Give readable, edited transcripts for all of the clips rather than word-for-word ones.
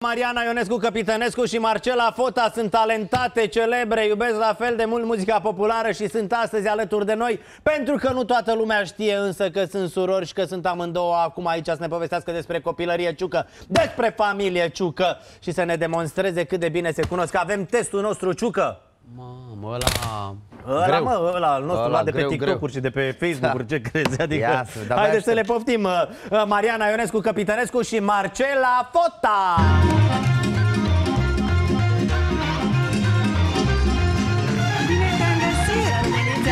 Mariana Ionescu-Căpitănescu și Marcela Fota sunt talentate, celebre, iubesc la fel de mult muzica populară și sunt astăzi alături de noi. Pentru că nu toată lumea știe însă că sunt surori și că sunt amândouă acum aici să ne povestească despre copilărie ciucă, despre familie ciucă și să ne demonstreze cât de bine se cunosc. Avem testul nostru ciucă. Mamă, ăla al nostru, ăla de pe TikTok-uri și de pe Facebook-uri, da. Ce crezi? Adică, haideți să le poftim. Mariana Ionescu-Căpitănescu și Marcela Fota. Bine te-am găsit!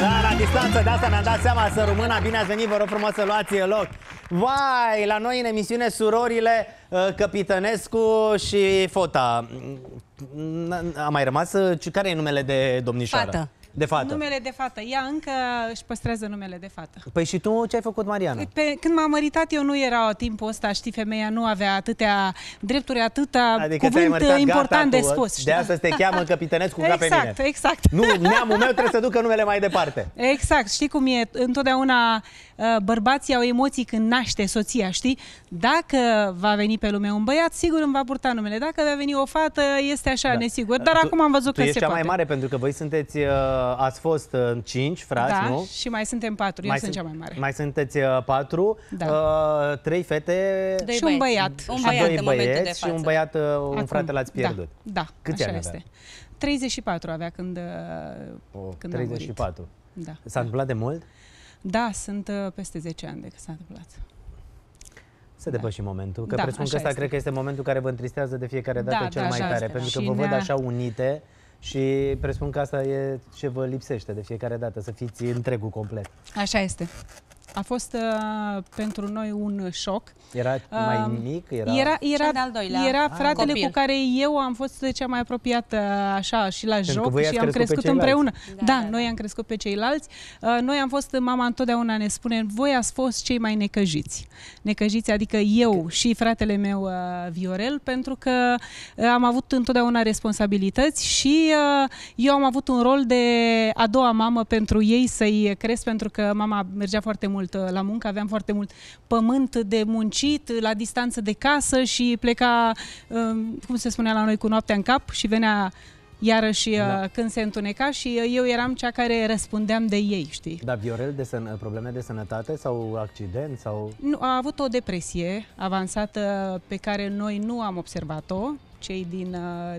Da, la distanță, de asta ne-am dat seama, să rumâna. Bine ați venit, vă rog frumos să luați loc. Vai, la noi în emisiune surorile Căpitănescu și Fota. A mai rămas? Care e numele de domnișoară? Fată. De fată. Numele de fată. Ea încă își păstrează numele de fată. Păi și tu ce ai făcut, Mariana? Când m-am măritat eu nu era timpul ăsta, știi, femeia nu avea atâtea drepturi, atâta adică cuvânt important de spus. De asta te cheamă Căpitănescu ca pe mine. Exact, exact. Nu, neamul meu trebuie să ducă numele mai departe. Exact, știi cum e? Întotdeauna bărbații au emoții când naște soția, știi? Dacă va veni pe lume un băiat, sigur îmi va purta numele. Dacă va veni o fată, este așa, da, nesigur. Dar acum am văzut că se poate. Tu ești cea mai mare pentru că voi sunteți... Ați fost 5 frați, da, nu? Și mai suntem 4, eu sunt cea mai mare. Mai sunteți 4, da. 3 fete și un băiat. Un frate l-ați pierdut. Da, câți ani avea? 34 avea când a murit. 34? Da. S-a întâmplat de mult? Da, sunt peste 10 ani de când s-a întâmplat. Să depășim momentul, că presupun că ăsta cred că este momentul care vă întristează de fiecare dată cel mai tare, pentru că vă văd așa unite. Și presupun că asta e ce vă lipsește de fiecare dată, să fiți întregul complet. Așa este. A fost pentru noi un șoc. Era mai mic? Era de-al doilea. Era fratele copil cu care eu am fost cea mai apropiată așa și la joc și am crescut împreună. Da, noi am crescut pe ceilalți. Noi am fost, mama întotdeauna ne spune, voi ați fost cei mai necăjiți. Necăjiți, adică eu și fratele meu Viorel, pentru că am avut întotdeauna responsabilități și eu am avut un rol de a doua mamă pentru ei, să-i cresc, pentru că mama mergea foarte mult la muncă, aveam foarte mult pământ de muncit, la distanță de casă și pleca, cum se spunea la noi, cu noaptea în cap și venea iarăși când se întuneca și eu eram cea care răspundeam de ei, știi? Dar Viorel, probleme de sănătate sau accident? Sau... Nu, a avut o depresie avansată pe care noi nu am observat-o, cei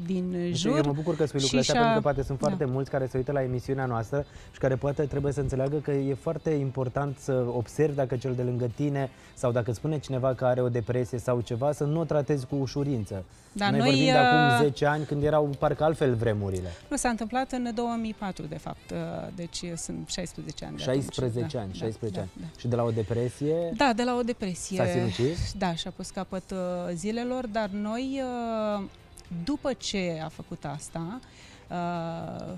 din jur. Eu mă bucur că spui lucrurile astea, pentru că poate sunt foarte mulți care se uită la emisiunea noastră și care poate trebuie să înțeleagă că e foarte important să observi dacă cel de lângă tine sau dacă spune cineva că are o depresie sau ceva, să nu o tratezi cu ușurință. Da, noi vorbim de acum 10 ani, când erau parcă altfel vremurile. Nu, s-a întâmplat în 2004, de fapt. Deci sunt 16 ani. 16 ani. Și de la o depresie? Da, de la o depresie. S-a sinucis? Da, și-a pus capăt zilelor, dar noi... După ce a făcut asta,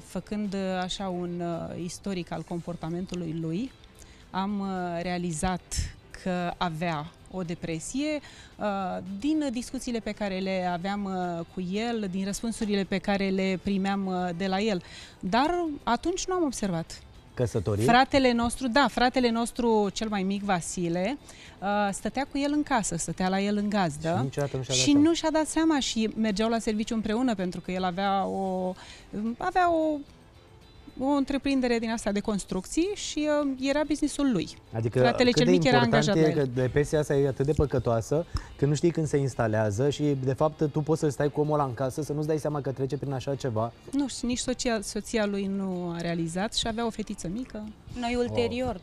făcând așa un istoric al comportamentului lui, am realizat că avea o depresie. Din discuțiile pe care le aveam cu el, din răspunsurile pe care le primeam de la el. Dar atunci nu am observat. Căsătorie? Fratele nostru cel mai mic, Vasile, stătea cu el în casă, stătea la el în gazdă și nu și-a dat seama și mergeau la serviciu împreună pentru că el avea o întreprindere din asta de construcții și era businessul lui. Adică fratele cel mic era angajat la el. Că depresia asta e atât de păcătoasă că nu știi când se instalează și de fapt tu poți să stai cu omul ăla în casă să nu-ți dai seama că trece prin așa ceva. Nu știu, nici soția lui nu a realizat și avea o fetiță mică. Noi ulterior,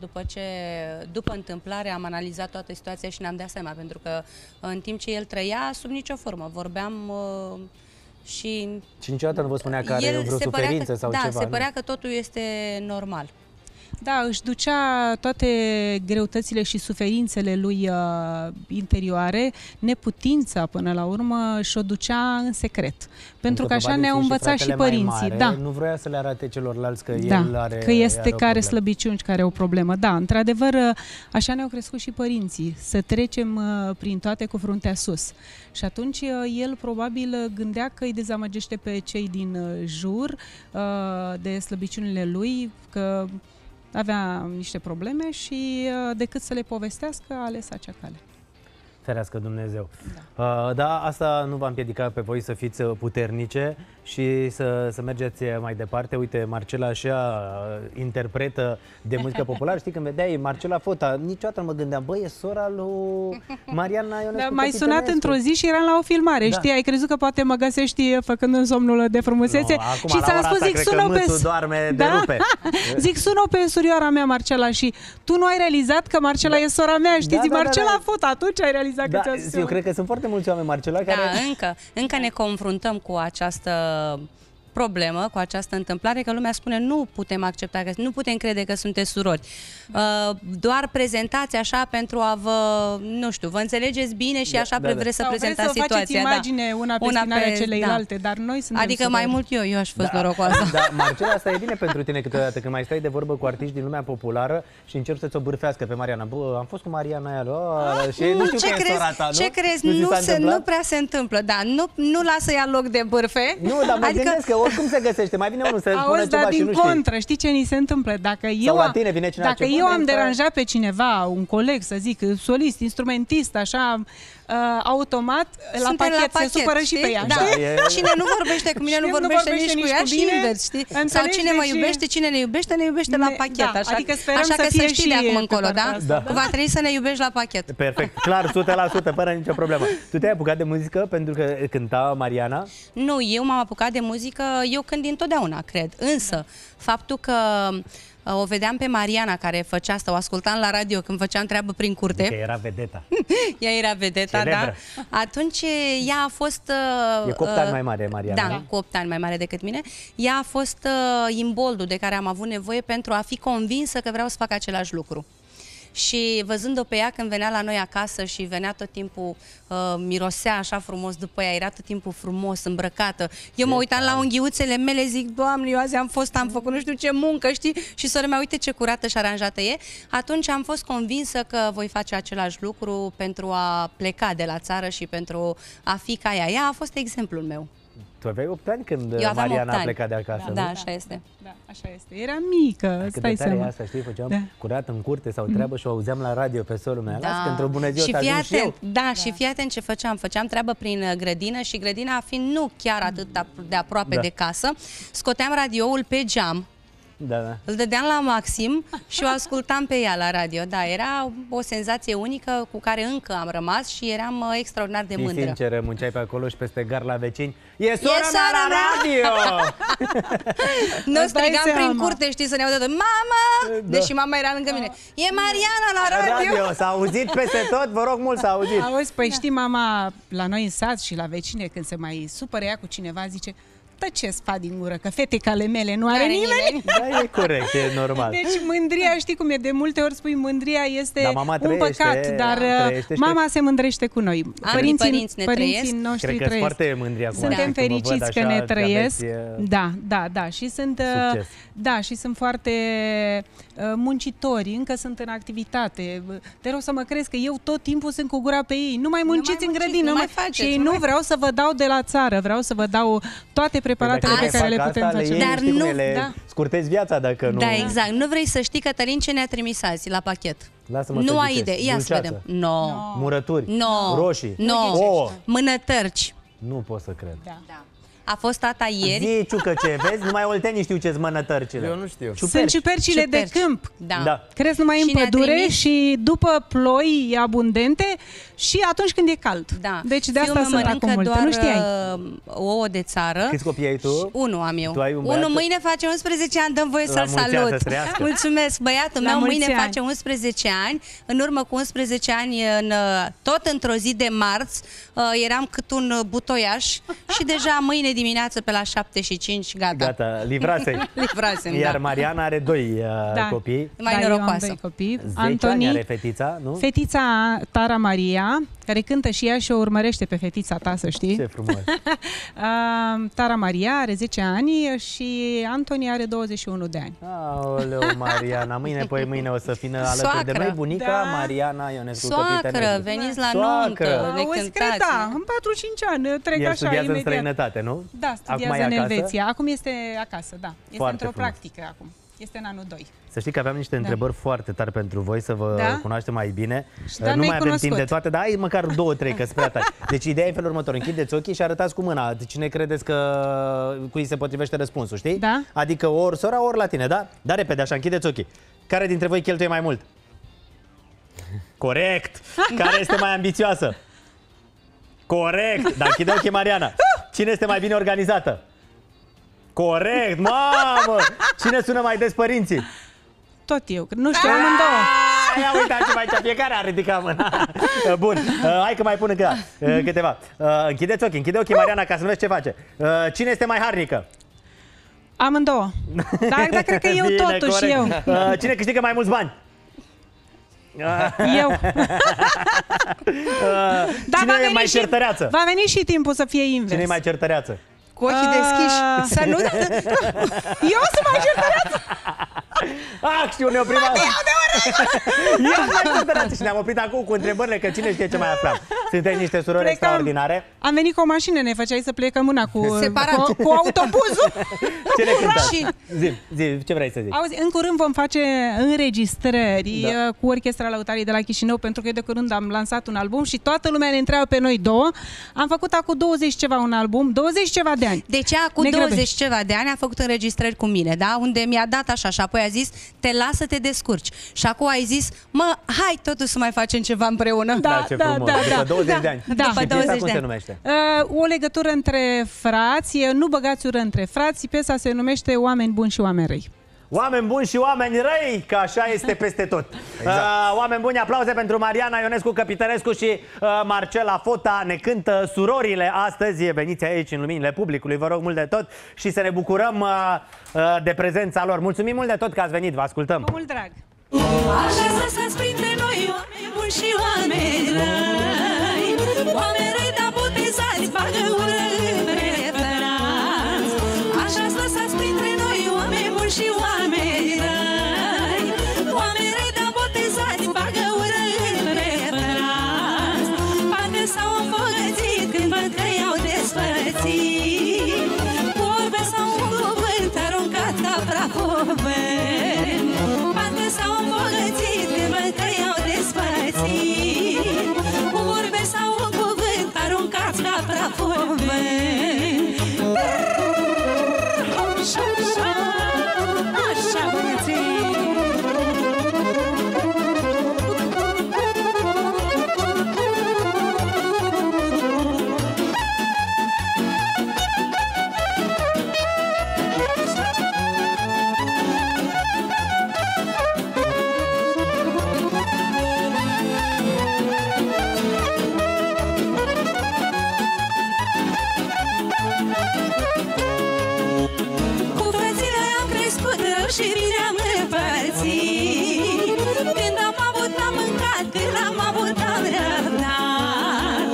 după întâmplare, am analizat toată situația și ne-am dat seama, pentru că în timp ce el trăia, sub nicio formă, vorbeam... Și niciodată nu vă spunea că are vreo suferință sau ceva. Da, se părea că totul este normal. Da, își ducea toate greutățile și suferințele lui interioare, neputința până la urmă, și o ducea în secret. Pentru că așa ne-au învățat și părinții. Da. Nu vrea să le arate celorlalți că el are are slăbiciuni, că are o problemă. Da, într-adevăr, așa ne-au crescut și părinții, să trecem prin toate cu fruntea sus. Și atunci el probabil gândea că îi dezamăgește pe cei din jur de slăbiciunile lui, că avea niște probleme și decât să le povestească, a ales acea cale. Ferească Dumnezeu. Da. Dar asta nu v-a împiedicat pe voi să fiți puternice și să mergeți mai departe. Uite, Marcela așa interpretă de muzică populară. Știi, când vedeai Marcela Fota, niciodată mă gândeam, băi, e sora lui Mariana Ionescu-Căpitănescu. M-ai sunat într-o zi și eram la o filmare, da. Știi, ai crezut că poate mă găsești făcând în somnul de frumusețe. No, acum, și ți-am spus, zic, sună pe... doarme de rupe. Zic, sună pe surioara mea, Marcela, și tu nu ai realizat că Marcela e sora mea, știi, Marcela Fota, atunci ai realizat. Da, eu cred că sunt foarte mulți oameni, Marcela, care... Da, încă ne confruntăm cu această problemă, cu această întâmplare, că lumea spune nu putem accepta, că nu putem crede că sunteți surori. Doar prezentați așa pentru a vă, nu știu, vă înțelegeți bine și așa vreți să prezentați situația. Sau vreți să faceți imagine una pe celelalte, dar noi suntem surori. Mai mult eu aș fi fost norocoasă. Da, Marcela, asta e bine pentru tine câteodată, când mai stai de vorbă cu artiști din lumea populară și încerci să-ți o bârfească pe Mariana. Bă, am fost cu Mariana aia, și nu știu ce crezi, sorata, ce crezi, nu prea se întâmplă, da, nu lasă ea loc de bârfe. Nu, dar mă gândesc că oricum se găsește, mai vine unul să spună ceva și nu știi. Din contră, știi ce ni se întâmplă? Dacă eu am deranjat pe cineva, un coleg, să zic, solist, instrumentist, așa, automat, la pachet, se supără și pe ea. Da. Cine nu vorbește cu mine, nu vorbește nici cu ea și invers, știi? Sau cine mă iubește, cine ne iubește la pachet. Așa că să știi de acum încolo, da? Va trebui să ne iubești la pachet. Perfect, clar, 100%, fără nicio problemă. Tu te-ai apucat de muzică pentru că cânta Mariana? Nu, eu m-am apucat de muzică, eu cânt dintotdeauna, cred. Însă, faptul că o vedeam pe Mariana care făcea asta, o ascultam la radio când făceam treabă prin curte. Ea era vedeta. Ea era vedeta, celebră. Da. Atunci ea a fost... e cu 8 ani mai mare, Mariana. Da, cu 8 ani mai mare decât mine. Ea a fost imboldul de care am avut nevoie pentru a fi convinsă că vreau să fac același lucru. Și văzând-o pe ea când venea la noi acasă și venea tot timpul, mirosea așa frumos după ea, era tot timpul frumos, îmbrăcată. Eu mă uitam la unghiuțele mele, zic, Doamne, eu azi am făcut nu știu ce muncă, știi? Și sora mea, uite ce curată și aranjată e. Atunci am fost convinsă că voi face același lucru pentru a pleca de la țară și pentru a fi ca ea. Ea a fost exemplul meu. Tu aveai 8 ani când Mariana a plecat de acasă, da, nu? Da, așa este. Da, așa este. Era mică, stai seama. Asta, știi, făceam curat în curte sau treabă și o auzeam la radio pe solul meu. Da. Las că într-o bună ziua și fii atent ce făceam. Făceam treabă prin grădină și grădina fiind nu chiar atât de aproape de casă, scoteam radioul pe geam. Da, da. Îl dădeam la maxim și o ascultam pe ea la radio. Da, era o senzație unică cu care încă am rămas și eram extraordinar de mândră. Sinceră, munceai pe acolo și peste gar la vecini. E sora mea la radio! Noi strigam prin curte, știi, să ne audă mama! Deși mama era lângă mine. E Mariana la radio! S-a auzit peste tot, vă rog mult, s-a auzit. Auzi, păi știi, mama la noi în sat și la vecine, când se mai supără ea cu cineva, zice... ce spa din gură, că fetei ale mele nu are nimeni. Da, e corect, e normal. Deci mândria, știi cum e, de multe ori spui mândria este un păcat, dar mama se mândrește cu noi. Părinții noștri trăiesc. Cred că foarte mândria cu noi. Suntem fericiți că ne trăiesc. Da, da, da. Și sunt foarte muncitori, încă sunt în activitate. Te rog să mă crezi că eu tot timpul sunt cu gura pe ei. Nu mai munciți în grădină. Și nu vreau să vă dau de la țară, vreau să vă dau toate preparatele pe care le putem face. Dar nu scurtezi viața dacă nu... Da, exact. Nu vrei să știi, Cătălin, ce ne-a trimis azi la pachet. Nu ai idee. Ia să vedem. No. Murături. No. Roșii. No. Mânătărci. Nu pot să cred. Da. A fost tata ieri. Zi, Ciucă, ce vezi? Numai oltenii știu ce-s mănătărcile. Eu nu știu. Sunt ciupercile de câmp. Da. Cresc numai în pădure și după ploi abundente și atunci când e cald. Da. Deci de asta sunt acum multe. Nu știai. Ouă de țară. Câți copii ai tu? 1 am eu. Unul mâine face 11 ani, dăm voie să-l salut. Mulțumesc, băiatul meu. Mâine face 11 ani. În urmă cu 11 ani, tot într-o zi de marți, eram cât un butoiaș și deja mâine dimineață pe la 7:05, gata. Gata, livrase. Iar Mariana are 2 copii. Mai norocoasă. 2 copii. Antonia are fetița, nu? Fetița Tara Maria, care cântă și ea și o urmărește pe fetița ta, să știi. Ce frumos. Tara Maria are 10 ani și Antonia are 21 de ani. Aoleu, Mariana, mâine o să fină alături de noi bunica Mariana Ionescu-Căpitănescu. Soacră, veniți la nuntă, ne cântați. Da, în 45 ani trec așa imediat. El studiază în străinătate, nu? Da, studiază în Elveția. Acum este acasă, da. Este într-o practică acum. Este în anul 2. Să știi că aveam niște întrebări foarte tari pentru voi, să vă cunoaștem mai bine. Nu mai avem timp de toate, dar ai măcar 2-3, că-s prea tari. Deci ideea e felul următor: închideți ochii și arătați cu mâna cine credeți că cui se potrivește răspunsul, știi? Da? Adică ori sora, ori la tine, da? Dar repede, așa, închideți ochii. Care dintre voi cheltuie mai mult? Corect! Care este mai ambițioasă? Corect! Dar închide ochii, Mariana. Cine este mai bine organizată? Corect, mamă! Cine sună mai des părinții? Tot eu, nu știu, amândouă. Ia uitați-vă aici, fiecare a ridicat mâna. Bun, hai că mai pun încă câteva. Închideți ochii, închide ochii, Mariana, ca să vezi ce face. Cine este mai harnică? Amândouă. Dar cred că eu totuși, eu. Cine câștigă mai mulți bani? Eu. Cine e mai certăreață? Va veni și timpul să fie invers. Cine e mai certăreață? Cu ochii deschiși. Să nu... Eu să mă certăreați! Acțiune, o primă... Eu și ne-am oprit acum cu întrebările, că cine știe ce mai aflat. Sunteți niște surori extraordinare. Am venit cu o mașină, ne făceai să plecăm mâna cu autobuzul. Ce ne cântați? Zi, ce vrei să zici? Auzi, în curând vom face înregistrări cu Orchestra Lăutarii de la Chișinău, pentru că eu de curând am lansat un album și toată lumea ne întreabă pe noi două. Am făcut acum 20 ceva un album, 20 ceva de ani. Deci acum 20 ceva de ani a făcut înregistrări cu mine, da? Unde mi-a dat așa și apoi a zis, te lasă, te descurci. Și acum ai zis, mă, hai totuși să mai facem ceva împreună. Da, ce frumos, după 20 de ani. Și piesa cum se numește? O legătură între frați, nu băgați ură între frați, piesa se numește Oameni buni și oameni răi. Oameni buni și oameni răi, că așa este peste tot. Exact. Oameni buni, aplauze pentru Mariana Ionescu-Căpitănescu și Marcela Fota. Ne cântă Surorile astăzi. Veniți aici în luminile publicului, vă rog mult de tot, și să ne bucurăm de prezența lor. Mulțumim mult de tot că ați venit, vă ascultăm. Cu mult drag. Așezați printre noi oameni buni și oameni răi. Oameni răi, dar botezați, bagă ură între frați. Așa-ți lăsați printre noi oameni buni și oameni răi. Oameni răi, dar botezați, bagă ură între frați. Parcă s-au îmbogățit când văd că i-au despărțit. Vorbe sau un cuvânt aruncat ca prafoveni. S-au îmbogățit când văd că i-au despărțit. Cu vorbe sau un cuvânt aruncați ca prafoveni. Așa, așa, așa vieții. Și bine am împărțit. Când am avut, n-am mâncat, când am avut, am răbdat.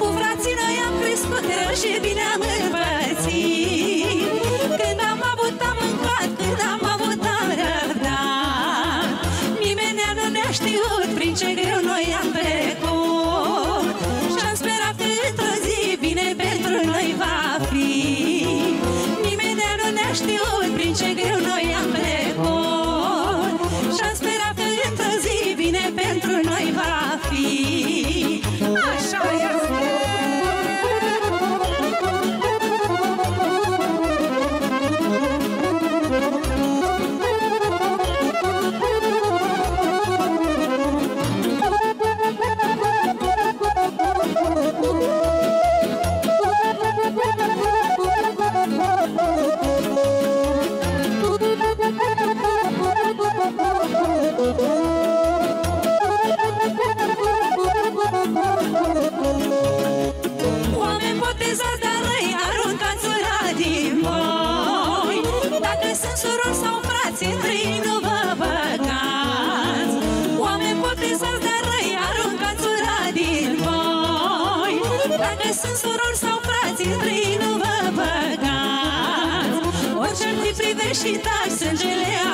Cu frații noi am crescut rău și bine am împărțit. Când am avut, am mâncat, când am avut, am răbdat. Nimeni nu ne-a știut prin ce greu noi am trecut. Și-am sperat că într-o zi bine pentru noi va fi. Nimeni nu ne-a știut prin ce greu noi am trecut. Și-am sperat că într-o zi bine pentru noi va fi. Așa este. Oameni botezați, dar răi, aruncați ura din voi. Dacă sunt surori sau frați, între ei nu vă băgați. Oameni botezați, dar răi, aruncați ura din voi. Dacă sunt surori sau frați, între ei nu vă băgați. Orice-mi privești și taci, sângele